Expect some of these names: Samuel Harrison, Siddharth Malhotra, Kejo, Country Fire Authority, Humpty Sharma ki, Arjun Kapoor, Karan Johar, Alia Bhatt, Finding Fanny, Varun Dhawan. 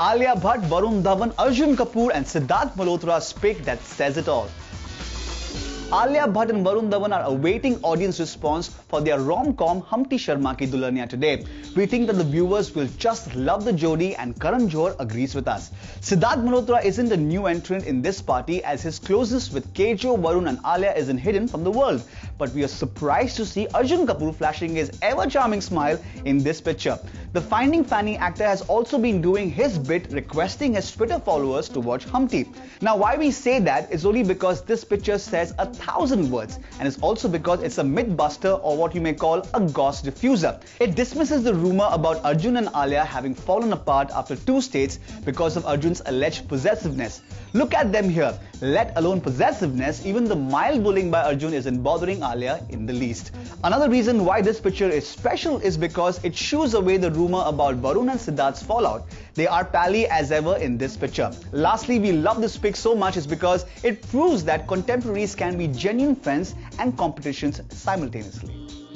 Alia Bhatt, Varun Dhawan, Arjun Kapoor and Siddharth Malhotra pick that says it all. Alia Bhatt and Varun Dhawan are awaiting audience response for their rom-com Humpty Sharma Ki today. We think that the viewers will just love the jodi and Karan Johar agrees with us. Siddharth Malhotra isn't a new entrant in this party as his closeness with Kejo, Varun and Alia isn't hidden from the world. But we are surprised to see Arjun Kapoor flashing his ever-charming smile in this picture. The Finding Fanny actor has also been doing his bit, requesting his Twitter followers to watch Humpty. Now why we say that is only because this picture says a 1,000 words, and it's also because it's a myth buster, or what you may call a gossip diffuser. It dismisses the rumor about Arjun and Alia having fallen apart after two states because of Arjun's alleged possessiveness. Look at them here, let alone possessiveness, even the mild bullying by Arjun isn't bothering Alia in the least. Another reason why this picture is special is because it shoos away the rumor about Varun and Siddharth's fallout. They are pally as ever in this picture. Lastly, we love this pic so much is because it proves that contemporaries can be genuine friends and competitions simultaneously.